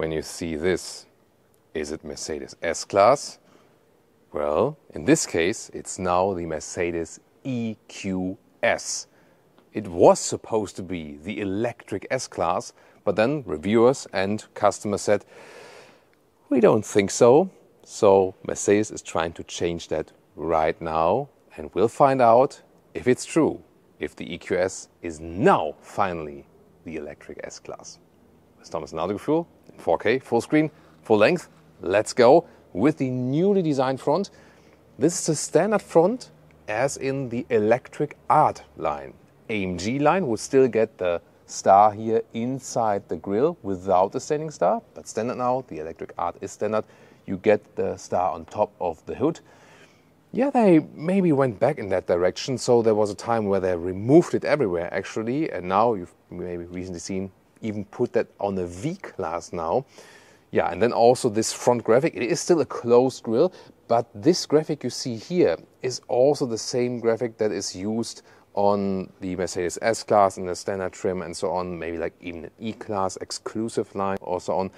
when you see this. Is it Mercedes S-Class? Well, in this case, it's now the Mercedes EQS. It was supposed to be the electric S-Class, but then reviewers and customers said, we don't think so. So Mercedes is trying to change that right now, and we'll find out if it's true, if the EQS is now finally the electric S-Class. It's Thomas Autogefühl in 4K, full screen, full length. Let's go with the newly designed front. This is a standard front as in the electric art line. AMG line would still get the star here inside the grille without the standing star. That's standard now. The electric art is standard. You get the star on top of the hood. Yeah, they maybe went back in that direction. So there was a time where they removed it everywhere actually. And now you've maybe recently seen even put that on the V-Class now. Yeah, and then also this front graphic, it is still a closed grille, but this graphic you see here is also the same graphic that is used on the Mercedes S-Class and the standard trim and so on, maybe like even an E-Class exclusive line or so on.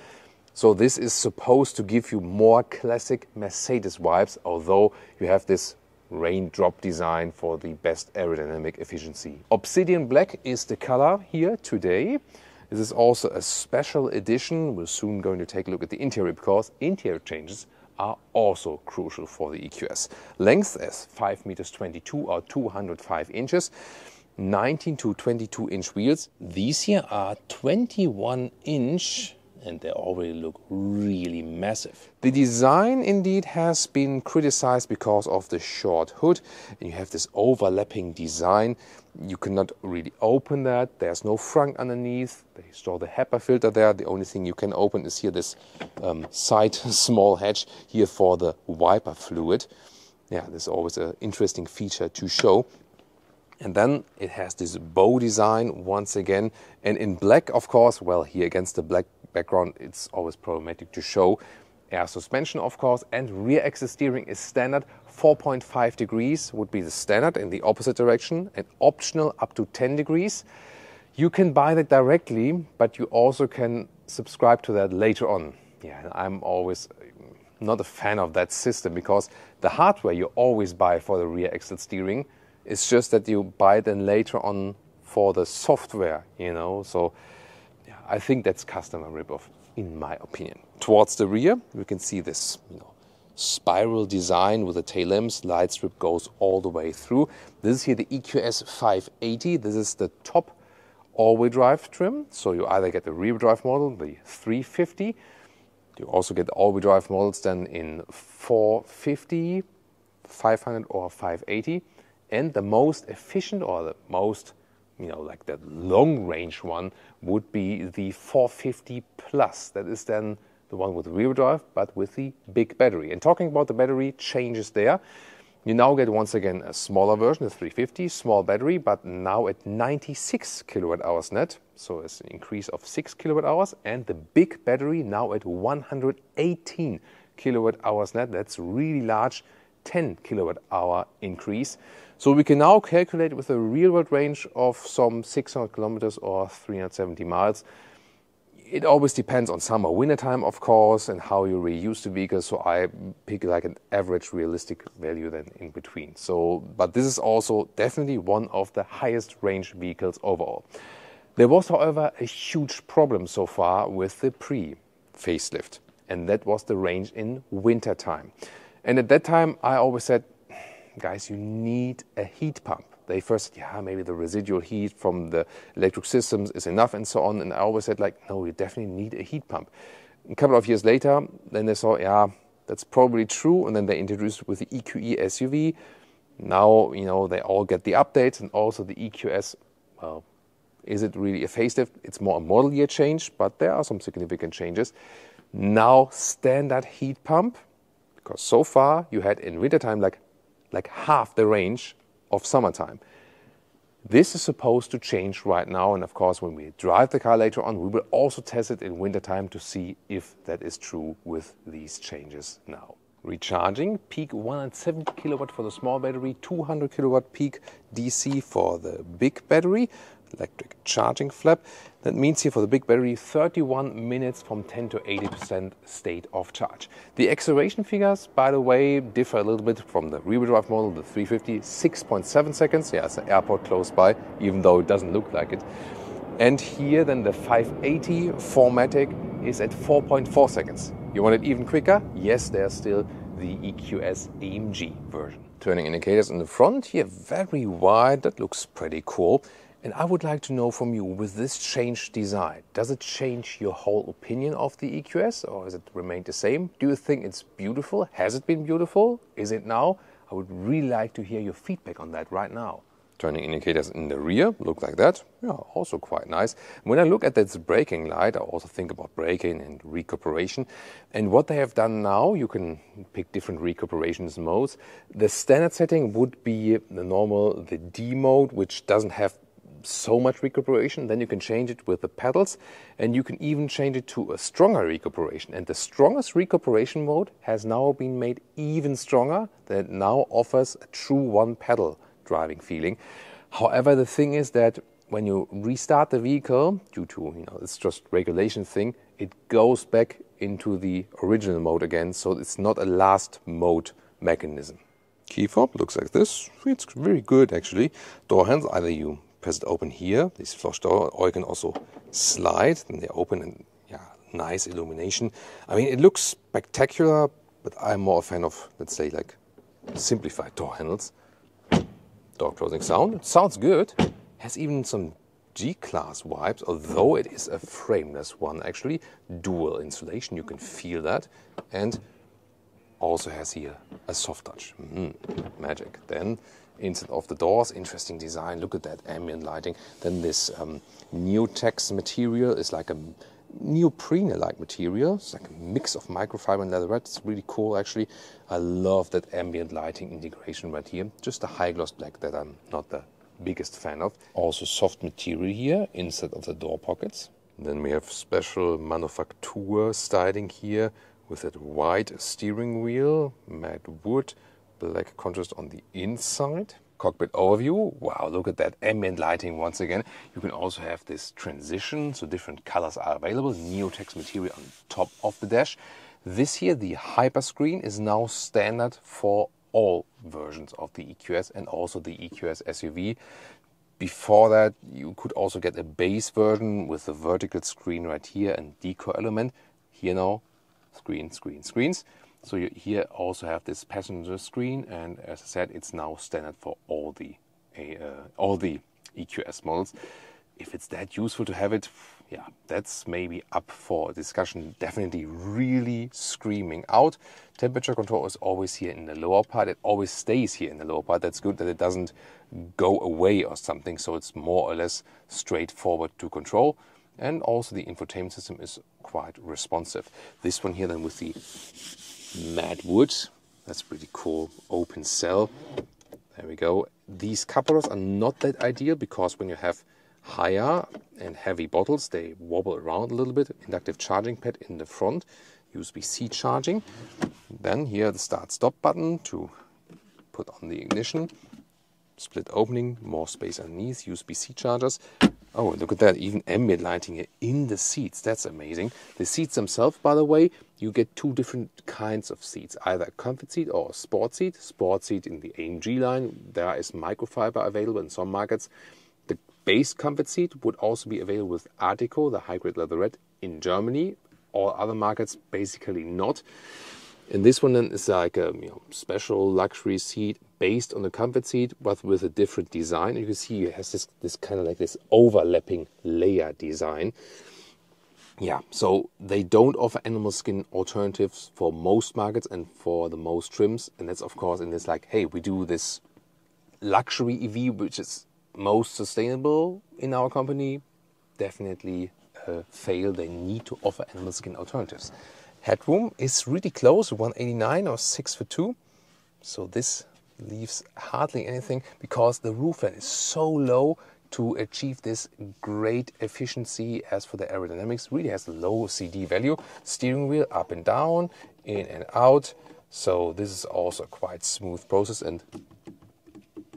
So this is supposed to give you more classic Mercedes vibes, although you have this raindrop design for the best aerodynamic efficiency. Obsidian black is the color here today. This is also a special edition. We're soon going to take a look at the interior because interior changes are also crucial for the EQS. Length is 5.22 meters or 205 inches, 19 to 22 inch wheels. These here are 21 inch and they already look really massive. The design indeed has been criticized because of the short hood and you have this overlapping design. You cannot really open that. There's no frunk underneath. They store the HEPA filter there. The only thing you can open is here this side small hatch here for the wiper fluid. Yeah, this is always an interesting feature to show. And then it has this bow design once again. And in black, of course, well, here against the black background, it's always problematic to show. Air suspension, of course, and rear axis steering is standard. 4.5 degrees would be the standard in the opposite direction and optional up to 10 degrees. You can buy that directly, but you also can subscribe to that later on. Yeah, I'm always not a fan of that system because the hardware you always buy for the rear axis steering is just that you buy it then later on for the software, you know. So yeah, I think that's customer ripoff, in my opinion. Towards the rear, we can see this, you know, spiral design with the tail lamps, light strip goes all the way through. This is here the EQS 580. This is the top all-wheel drive trim. So you either get the rear drive model, the 350. You also get all-wheel drive models then in 450, 500 or 580. And the most efficient or the most, you know, like that long range one would be the 450 Plus. That is then the one with rear drive, but with the big battery. And talking about the battery changes there, you now get once again a smaller version, the 350, small battery, but now at 96 kilowatt hours net. So it's an increase of 6 kilowatt hours. And the big battery now at 118 kilowatt hours net. That's really large. 10 kilowatt hour increase. So we can now calculate with a real world range of some 600 kilometers or 370 miles. It always depends on summer, winter time, of course, and how you reuse the vehicle. So I pick like an average realistic value then in between. So, but this is also definitely one of the highest range vehicles overall. There was, however, a huge problem so far with the pre-facelift, and that was the range in winter time. And at that time, I always said, guys, you need a heat pump. They first said, yeah, maybe the residual heat from the electric systems is enough and so on. And I always said, like, no, you definitely need a heat pump. A couple of years later, then they saw, yeah, that's probably true. And then they introduced it with the EQE SUV. Now, you know, they all get the updates and also the EQS, well, is it really a facelift? It's more a model year change, but there are some significant changes. Now, standard heat pump. Because so far you had in wintertime like half the range of summertime. This is supposed to change right now, and of course when we drive the car later on, we will also test it in wintertime to see if that is true with these changes now. Recharging, peak 170 kilowatt for the small battery, 200 kilowatt peak DC for the big battery. electric charging flap. That means here for the big battery, 31 minutes from 10 to 80% state of charge. The acceleration figures, by the way, differ a little bit from the rear drive model, the 350, 6.7 seconds. Yeah, it's an airport close by, even though it doesn't look like it. And here then the 580 4MATIC is at 4.4 seconds. You want it even quicker? Yes, there's still the EQS AMG version. Turning indicators in the front here, very wide, that looks pretty cool. And I would like to know from you, with this changed design, does it change your whole opinion of the EQS, or has it remained the same? Do you think it's beautiful? Has it been beautiful? Is it now? I would really like to hear your feedback on that right now. Turning indicators in the rear look like that. Yeah, also quite nice. When I look at this braking light, I also think about braking and recuperation. And what they have done now, you can pick different recuperation modes. The standard setting would be the normal, the D mode, which doesn't have so much recuperation. Then you can change it with the pedals, and you can even change it to a stronger recuperation. And the strongest recuperation mode has now been made even stronger, that now offers a true one pedal driving feeling. However, the thing is that when you restart the vehicle, due to, it's just regulation thing, it goes back into the original mode again, so it's not a last mode mechanism. Key fob looks like this. It's very good actually. Door handles, either you press it open here, this flush door, or you can also slide, and they open, and yeah, nice illumination. I mean, it looks spectacular, but I'm more a fan of, let's say, like simplified door handles. Door closing sound. It sounds good. Has even some G-Class vibes, although it is a frameless one actually. Dual insulation, you can feel that. And also has here a soft touch. Magic. Then inside of the doors, interesting design. Look at that ambient lighting. Then this Neotex material is like a neoprene-like material. It's like a mix of microfiber and leatherette. It's really cool actually. I love that ambient lighting integration right here. Just a high gloss black that I'm not the biggest fan of. Also soft material here inside of the door pockets. And then we have special manufacture styling here with that white steering wheel, matte wood, black contrast on the inside. Cockpit overview. Wow, look at that ambient lighting once again. You can also have this transition, so different colors are available. Neotex material on top of the dash. This here, the Hyperscreen, is now standard for all versions of the EQS and also the EQS SUV. Before that, you could also get a base version with the vertical screen right here and deco element. Here now, screens. So you here also have this passenger screen, and as I said, it's now standard for all the EQS models. If it's that useful to have it, yeah, that's maybe up for discussion. Definitely really screaming out. Temperature control is always here in the lower part. It always stays here in the lower part. That's good that it doesn't go away or something, so it's more or less straightforward to control. And also the infotainment system is quite responsive. This one here then with the matte wood, that's pretty cool, open cell, there we go. These cup holders are not that ideal because when you have higher and heavy bottles, they wobble around a little bit. Inductive charging pad in the front, USB-C charging. Then here the start-stop button to put on the ignition. Split opening, more space underneath, USB-C chargers. Oh, look at that, even ambient lighting here in the seats, that's amazing. The seats themselves, by the way, you get two different kinds of seats, either a comfort seat or a sport seat. Sport seat in the AMG line, there is microfiber available in some markets. The base comfort seat would also be available with Artico, the high-grade leatherette, in Germany. All other markets, basically not. And this one then is like a special luxury seat based on the comfort seat, but with a different design. You can see it has this kind of like this overlapping layer design. Yeah, so they don't offer animal skin alternatives for most markets and for the most trims. And that's of course in this like, hey, we do this luxury EV, which is most sustainable in our company. Definitely fail. They need to offer animal skin alternatives. Headroom is really close, 189 or 6'2", so this leaves hardly anything because the roofline is so low to achieve this great efficiency. As for the aerodynamics, really has a low CD value. Steering wheel up and down, in and out, so this is also a quite smooth process. And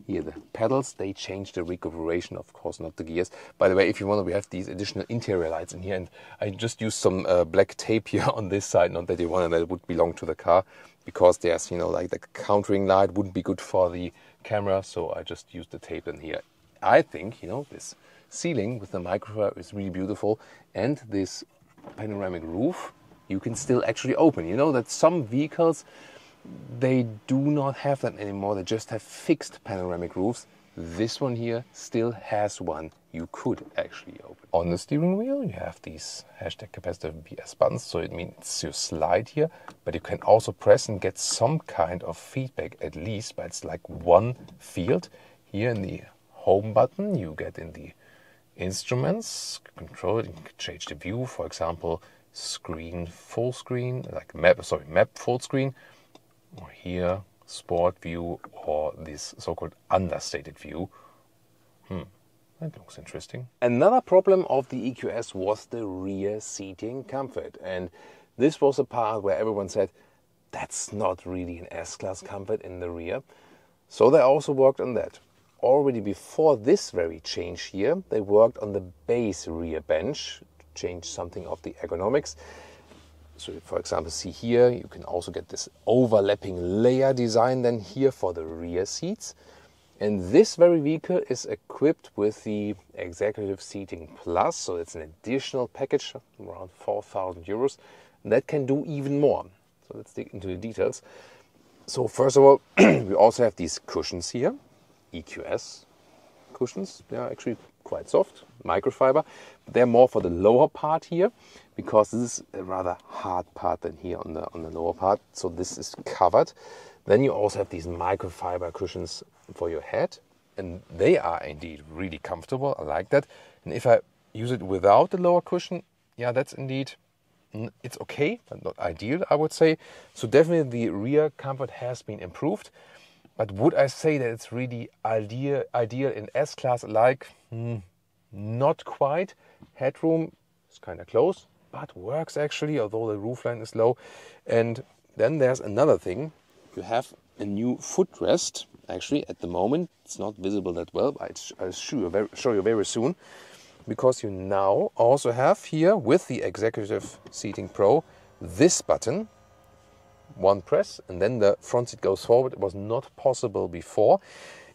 Here the pedals, they change the recuperation, of course, not the gears. By the way, if you want, we have these additional interior lights in here, and I just used some black tape here on this side, not that you want that it would belong to the car, because there's, you know, like the countering light wouldn't be good for the camera, so I just used the tape in here. I think, you know, this ceiling with the microfiber is really beautiful, and this panoramic roof you can still actually open. You know that some vehicles, they do not have that anymore, they just have fixed panoramic roofs. This one here still has one you could actually open. On the steering wheel you have these hashtag capacitive BS buttons, so it means you slide here, but you can also press and get some kind of feedback at least, but it's like one field. Here in the home button you get in the instruments, control, you can change the view, for example, screen, full screen, like map, sorry, map full screen, or here sport view, or this so-called understated view. That looks interesting. Another problem of the EQS was the rear seating comfort, and this was a part where everyone said that's not really an S-Class comfort in the rear, so they also worked on that. Already before this very change here, they worked on the base rear bench to change something of the ergonomics. So for example, see here, you can also get this overlapping layer design then here for the rear seats. And this very vehicle is equipped with the Executive Seating Plus, so it's an additional package, around 4,000 euros, that can do even more. So let's dig into the details. So first of all, we also have these cushions here, EQS cushions. They are actually quite soft, microfiber. They're more for the lower part here, because this is a rather hard part than here on the lower part, so this is covered. Then you also have these microfiber cushions for your head, and they are indeed really comfortable. I like that. And if I use it without the lower cushion, yeah, that's indeed, it's okay, but not ideal, I would say. So definitely the rear comfort has been improved. But would I say that it's really ideal in S-Class? Like, not quite. Headroom is kind of close, but works actually, although the roofline is low. And then there's another thing. You have a new footrest, actually, at the moment. It's not visible that well, but I'll show you very soon. Because you now also have here, with the Executive Seating Pro, this button. One press and then the front seat goes forward. It was not possible before.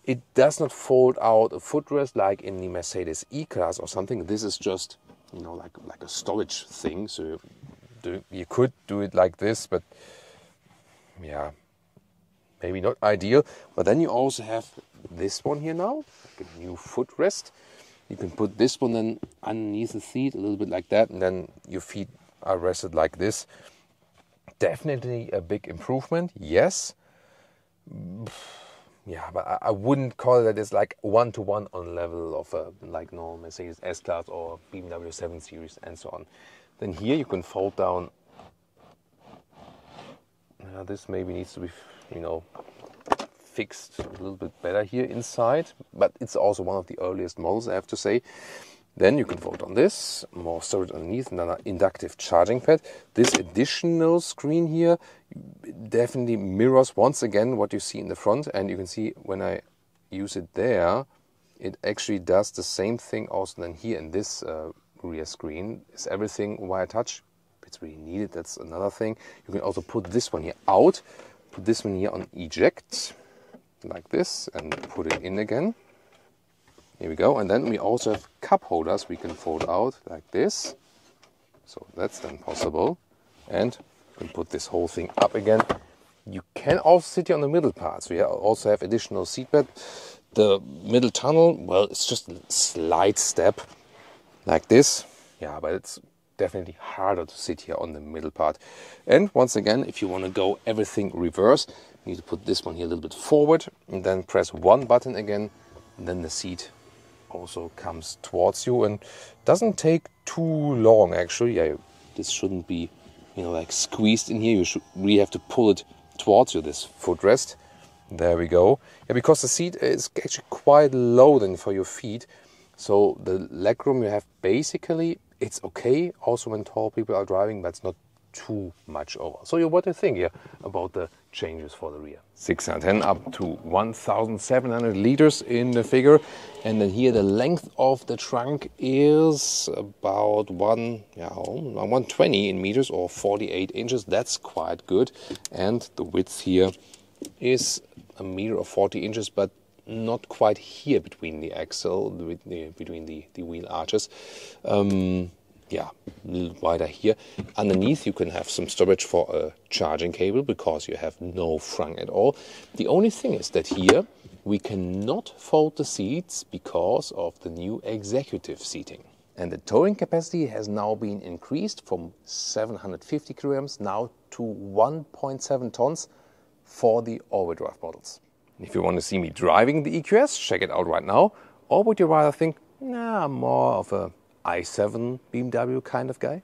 It does not fold out a footrest like in the Mercedes E-Class or something. This is just, you know, like a storage thing. So you could do it like this, but yeah, maybe not ideal. But then you also have this one here now, like a new footrest. You can put this one then underneath the seat a little bit like that, and then your feet are rested like this. Definitely a big improvement, yes. Yeah, but I wouldn't call that it's like one-to-one on level of a like normal Mercedes S-Class or BMW 7 Series and so on. Then here you can fold down. This maybe needs to be, you know, fixed a little bit better here inside, but it's also one of the earliest models, I have to say. Then you can fold on this, more storage underneath, another inductive charging pad. This additional screen here definitely mirrors once again what you see in the front, and you can see when I use it there, it actually does the same thing also than here in this rear screen. Is everything wire touch? If it's really needed, that's another thing. You can also put this one here out, put this one here on eject, like this, and put it in again. Here we go, and then we also have cup holders we can fold out like this. So that's then possible. And you can put this whole thing up again. You can also sit here on the middle part. So you also have additional seatbed. The middle tunnel, well, it's just a slight step like this. Yeah, but it's definitely harder to sit here on the middle part. And once again, if you want to go everything reverse, you need to put this one here a little bit forward and then press one button again, and then the seat also comes towards you and doesn't take too long actually. Yeah, this shouldn't be, you know, like squeezed in here. You should really have to pull it towards you, this footrest. There we go. Yeah, because the seat is actually quite low then for your feet, so the legroom you have basically, it's okay also when tall people are driving, but it's not too much over. So you what do you think here about the changes for the rear? 610 up to 1,700 liters in the figure, and then here the length of the trunk is about 120 in meters or 48 inches. That's quite good, and the width here is a meter or 40 inches, but not quite here between the axle, between the wheel arches. Yeah, a little wider here. Underneath you can have some storage for a charging cable because you have no frunk at all. The only thing is that here we cannot fold the seats because of the new executive seating. And the towing capacity has now been increased from 750 kilograms now to 1.7 tons for the all-wheel drive models. If you want to see me driving the EQS, check it out right now. Or would you rather think, nah, I'm more of a i7 BMW kind of guy?